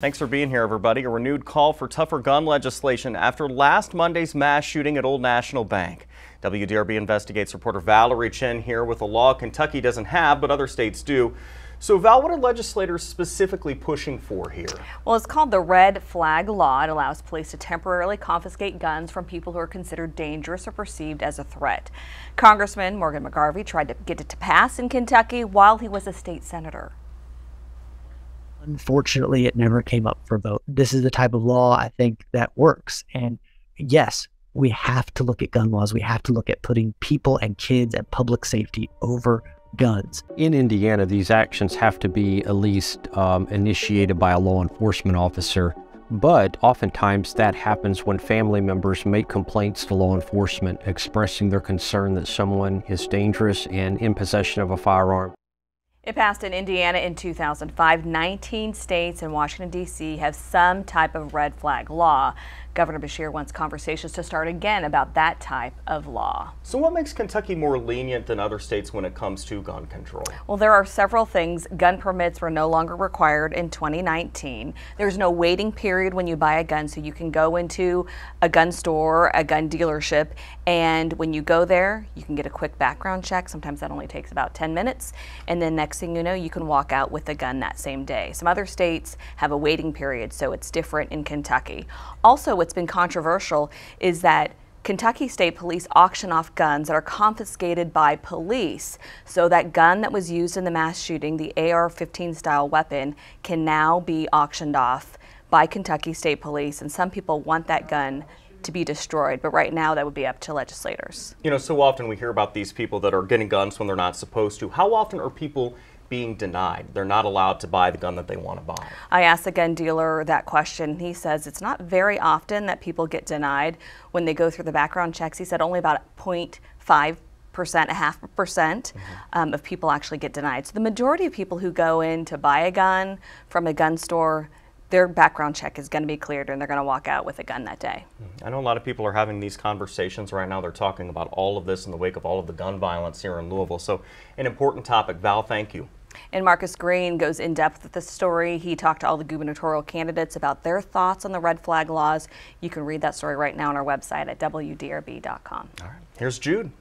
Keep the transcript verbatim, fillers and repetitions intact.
Thanks for being here, everybody. A renewed call for tougher gun legislation after last Monday's mass shooting at Old National Bank. W D R B Investigates reporter Valerie Chen here with a law Kentucky doesn't have, but other states do. So, Val, what are legislators specifically pushing for here? Well, it's called the Red Flag Law. It allows police to temporarily confiscate guns from people who are considered dangerous or perceived as a threat. Congressman Morgan McGarvey tried to get it to pass in Kentucky while he was a state senator. Unfortunately, it never came up for a vote. This is the type of law I think that works. And yes, we have to look at gun laws. We have to look at putting people and kids and public safety over guns. In Indiana, these actions have to be at least um, initiated by a law enforcement officer. But oftentimes that happens when family members make complaints to law enforcement, expressing their concern that someone is dangerous and in possession of a firearm. It passed in Indiana in two thousand five. nineteen states and Washington, D C have some type of red flag law. Governor Beshear wants conversations to start again about that type of law. So what makes Kentucky more lenient than other states when it comes to gun control? Well, there are several things. Gun permits were no longer required in twenty nineteen. There's no waiting period when you buy a gun, so you can go into a gun store, a gun dealership, and when you go there, you can get a quick background check. Sometimes that only takes about ten minutes, and then next thing you know, you can walk out with a gun that same day. Some other states have a waiting period, so it's different in Kentucky. Also, what's been controversial is that Kentucky State Police auction off guns that are confiscated by police. So that gun that was used in the mass shooting, the A R fifteen style weapon, can now be auctioned off by Kentucky State Police, and some people want that gun to be destroyed, but right now that would be up to legislators. You know, so often we hear about these people that are getting guns when they're not supposed to. How often are people being denied? They're not allowed to buy the gun that they want to buy. I asked the gun dealer that question. He says it's not very often that people get denied when they go through the background checks. He said only about zero point five percent, a half percent um, of people actually get denied. So the majority of people who go in to buy a gun from a gun store, their background check is going to be cleared and they're going to walk out with a gun that day. I know a lot of people are having these conversations right now. They're talking about all of this in the wake of all of the gun violence here in Louisville. So an important topic. Val, thank you. And Marcus Green goes in depth with the story. He talked to all the gubernatorial candidates about their thoughts on the red flag laws. You can read that story right now on our website at W D R B dot com. All right. Here's Jude.